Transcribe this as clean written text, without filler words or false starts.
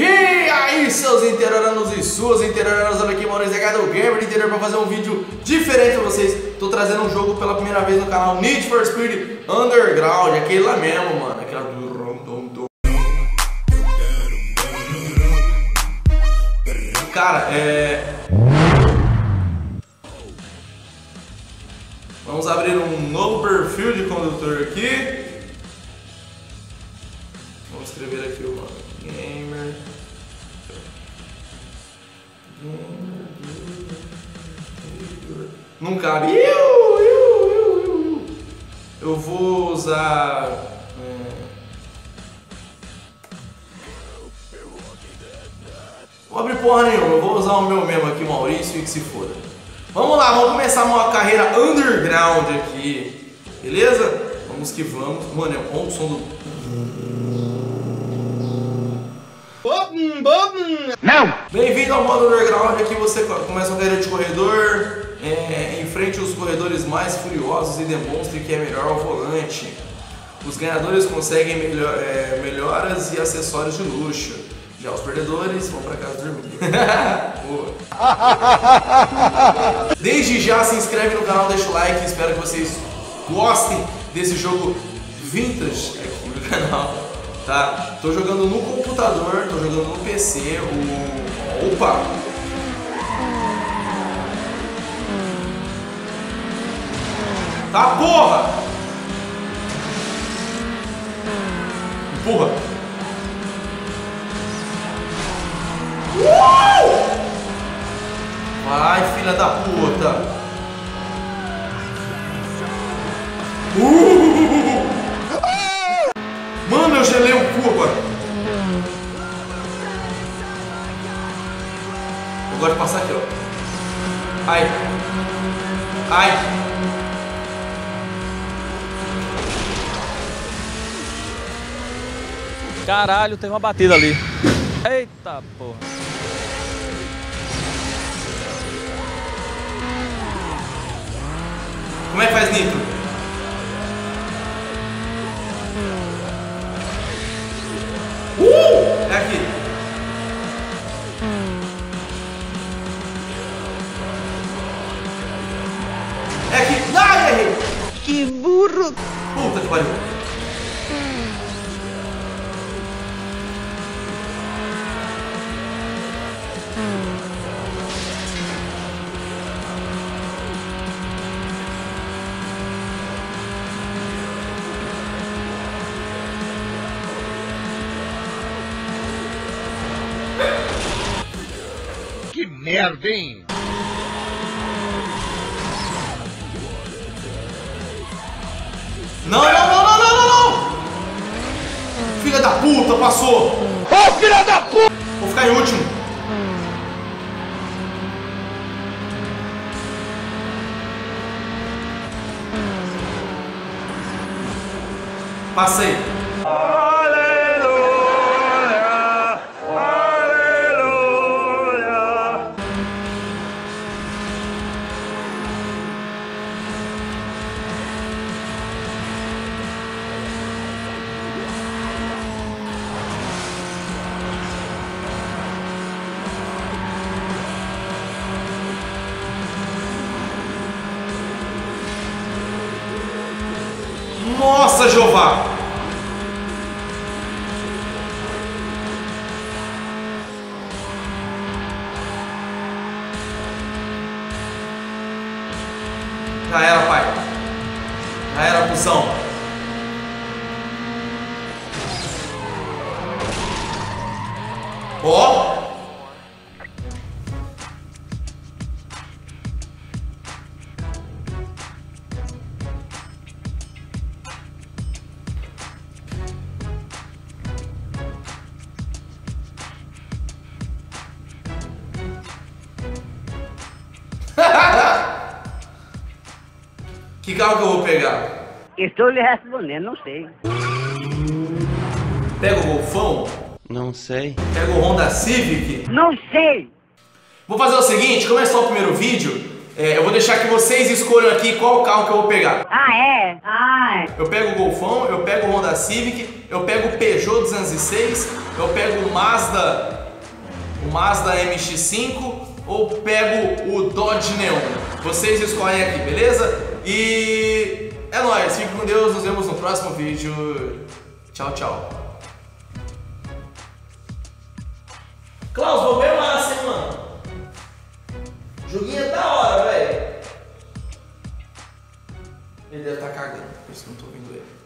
E aí, seus interioranos e suas interioranas, aqui Maurício H do Gamer do Interior para fazer um vídeo diferente para vocês. Tô trazendo um jogo pela primeira vez no canal, Need for Speed Underground, aquele lá mesmo, mano, aquela do cara, vamos abrir um novo perfil de condutor aqui. Vamos escrever aqui o nome. Gamer. Não cabe. Eu vou usar. Não abre porra nenhuma, eu vou usar o meu mesmo aqui, Maurício, e que se foda. Vamos lá, vamos começar uma carreira underground aqui, beleza? Vamos que vamos. Mano, é bom o som do... Não! Bem-vindo ao modo underground, aqui você começa uma carreira de corredor, enfrente os corredores mais furiosos e demonstre que é melhor ao volante. Os ganhadores conseguem melhoras e acessórios de luxo. Já os perdedores vão pra casa dormir. Desde já se inscreve no canal, deixa o like. Espero que vocês gostem desse jogo vintage aqui no canal, tá? Tô jogando no computador, tô jogando no PC. Opa! Tá porra! Empurra! Vai, filha da puta! Mano, eu gelei o cu agora! Eu gosto de passar aqui, ó. Ai! Ai! Caralho, tem uma batida ali. Eita porra! Como é que faz nitro? É aqui. É aqui. Ai, errei. Que burro. Puta que pariu. Que merda, hein? Não! Filha da puta, passou! Ô, filha da puta! Vou ficar em último. Passei. Nossa, Jeová! Já era, pai. Já era, cuzão. Ó! Que carro que eu vou pegar? Estou lhe respondendo, não sei. Pega o Golfão? Não sei. Pega o Honda Civic? Não sei. Vou fazer o seguinte, como é só o primeiro vídeo, eu vou deixar que vocês escolham aqui qual carro que eu vou pegar. Ah, é? Ah, é. Eu pego o Golfão, eu pego o Honda Civic, eu pego o Peugeot 206, eu pego o Mazda MX-5 ou pego o Dodge Neon. Vocês escolhem aqui, beleza? E é nóis, fique com Deus, nos vemos no próximo vídeo. Tchau, tchau. Klaus, vou ver massa, hein, mano. Joguinho é da hora, velho. Ele deve estar cagando, por isso que eu não tô ouvindo ele.